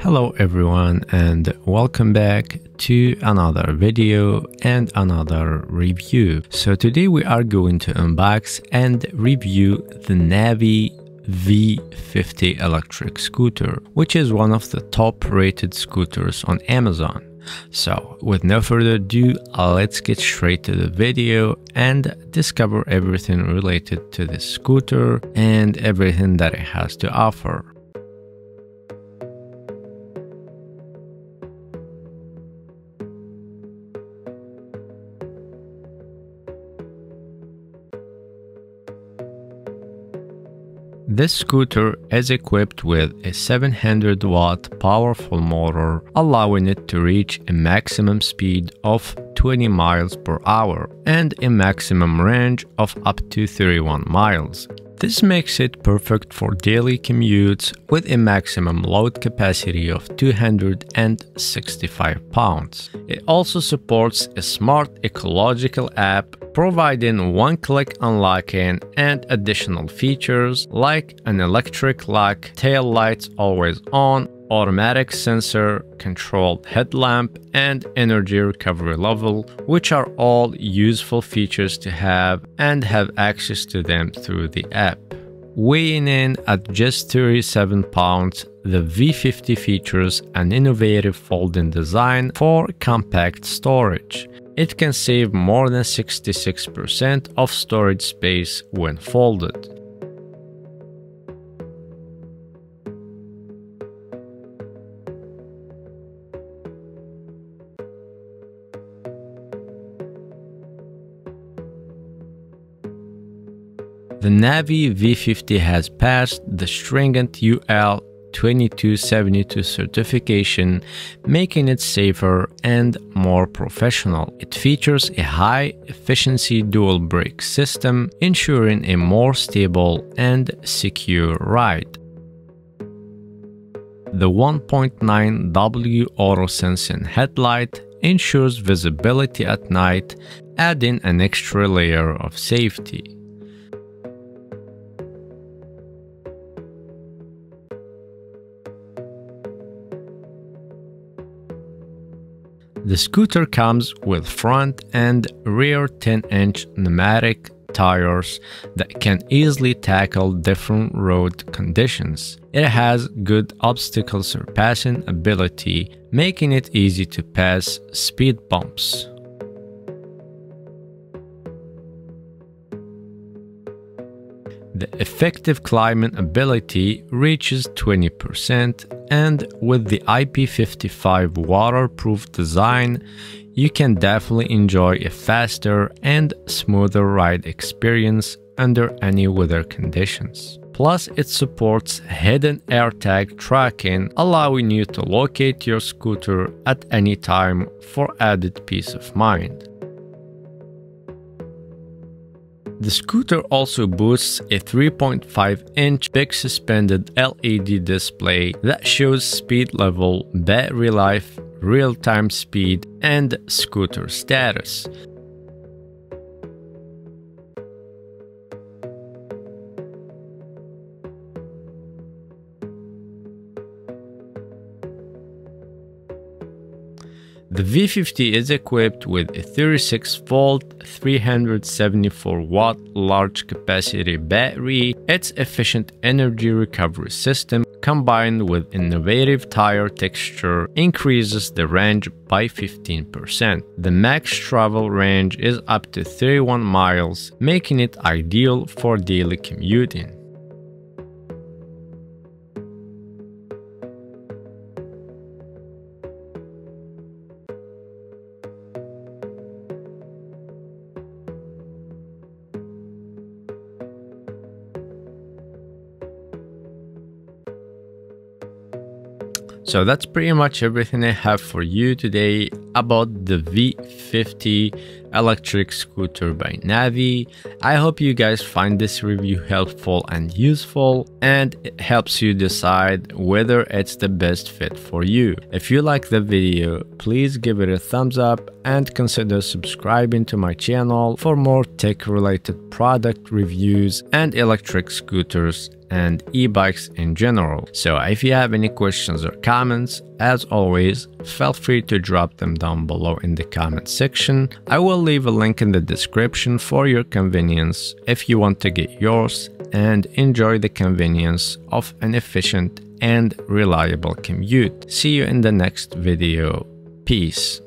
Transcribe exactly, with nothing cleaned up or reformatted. Hello everyone, and welcome back to another video and another review. So today we are going to unbox and review the Navee V fifty electric scooter, which is one of the top rated scooters on Amazon. So with no further ado, let's get straight to the video and discover everything related to this scooter and everything that it has to offer. This scooter is equipped with a seven hundred watt powerful motor, allowing it to reach a maximum speed of twenty miles per hour and a maximum range of up to thirty-one miles. This makes it perfect for daily commutes with a maximum load capacity of two hundred sixty-five pounds. It also supports a smart ecological app, providing one-click unlocking and additional features like an electric lock, tail lights always on, automatic sensor, controlled headlamp, and energy recovery level, which are all useful features to have and have access to them through the app. Weighing in at just thirty-seven pounds, the V fifty features an innovative folding design for compact storage. It can save more than sixty-six percent of storage space when folded. The Navee V fifty has passed the stringent U L twenty-two seventy-two certification, making it safer and more professional. It features a high-efficiency dual brake system, ensuring a more stable and secure ride. The one point nine watt auto-sensing headlight ensures visibility at night, adding an extra layer of safety. The scooter comes with front and rear ten inch pneumatic tires that can easily tackle different road conditions. It has good obstacle surpassing ability, making it easy to pass speed bumps. The effective climbing ability reaches twenty percent, and with the I P fifty-five waterproof design, you can definitely enjoy a faster and smoother ride experience under any weather conditions. Plus, it supports hidden AirTag tracking, allowing you to locate your scooter at any time for added peace of mind. The scooter also boasts a three point five inch big suspended L E D display that shows speed level, battery life, real-time speed, and scooter status. The V fifty is equipped with a thirty-six volt, three hundred seventy-four watt large capacity battery. Its efficient energy recovery system, combined with innovative tire texture, increases the range by fifteen percent. The max travel range is up to thirty-one miles, making it ideal for daily commuting. So that's pretty much everything I have for you today about the V fifty electric scooter by Navee. I hope you guys find this review helpful and useful, and it helps you decide whether it's the best fit for you. If you like the video, please give it a thumbs up and consider subscribing to my channel for more tech related product reviews and electric scooters and e-bikes in general. So if you have any questions or comments, as always, feel free to drop them down below in the comment section. I will leave a link in the description for your convenience if you want to get yours and enjoy the convenience of an efficient and reliable commute. See you in the next video. Peace.